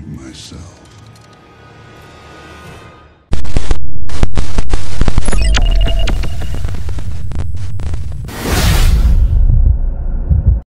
destroyed myself.